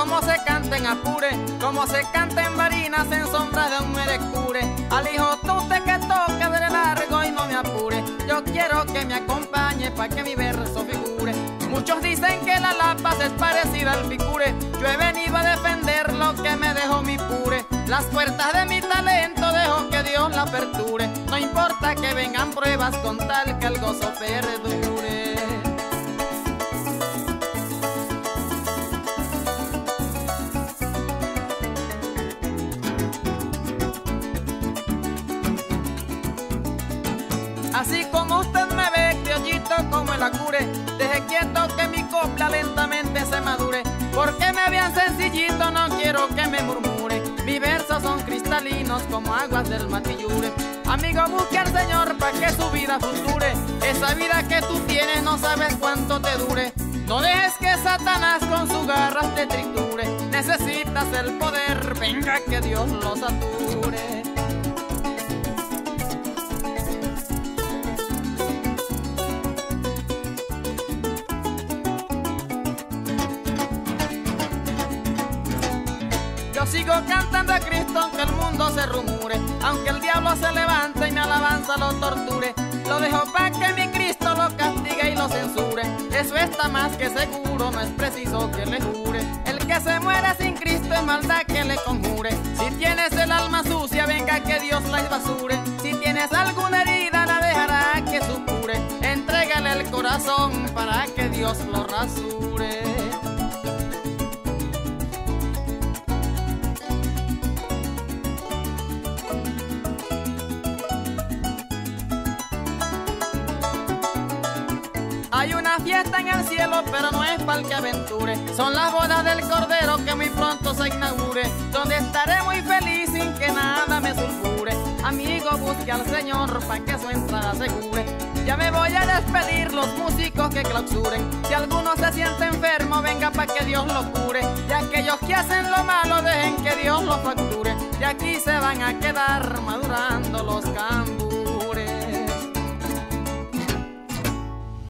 como se canta en Apure, como se canta en Barinas, en sombras de un merecure. Al hijo tute que toca de largo y no me apure, yo quiero que me acompañe pa' que mi verso figure. Muchos dicen que la Lapa es parecida al Picure, yo he venido a defender lo que me dejó mi Pure. Las puertas de mi talento dejo que Dios la aperture, no importa que vengan pruebas con tal que el gozo perdure. Así como usted me ve, criollito como el Apure, deje quieto que mi copla lentamente se madure, porque me vean sencillito, no quiero que me murmure, mis versos son cristalinos como aguas del Matillure. Amigo, busque al Señor pa' que su vida future, esa vida que tú tienes no sabes cuánto te dure, no dejes que Satanás con sus garras te triture, necesitas el poder, venga que Dios lo sature. Yo sigo cantando a Cristo aunque el mundo se rumure, aunque el diablo se levante y mi alabanza lo torture, lo dejo pa' que mi Cristo lo castigue y lo censure, eso está más que seguro, no es preciso que le jure. El que se muere sin Cristo es maldad que le conjure, si tienes el alma sucia venga que Dios la esbasure, si tienes alguna herida la dejará que supure, entrégale el corazón para que Dios lo rasure. Hay una fiesta en el cielo, pero no es pa'l que aventure, son las bodas del Cordero que muy pronto se inaugure, donde estaré muy feliz sin que nada me sulfure. Amigo, busque al Señor pa' que su entrada asegure. Ya me voy a despedir, los músicos que clausuren, si alguno se siente enfermo, venga pa' que Dios lo cure, y aquellos que hacen lo malo, dejen que Dios lo facture, y aquí se van a quedar madurando los cambures.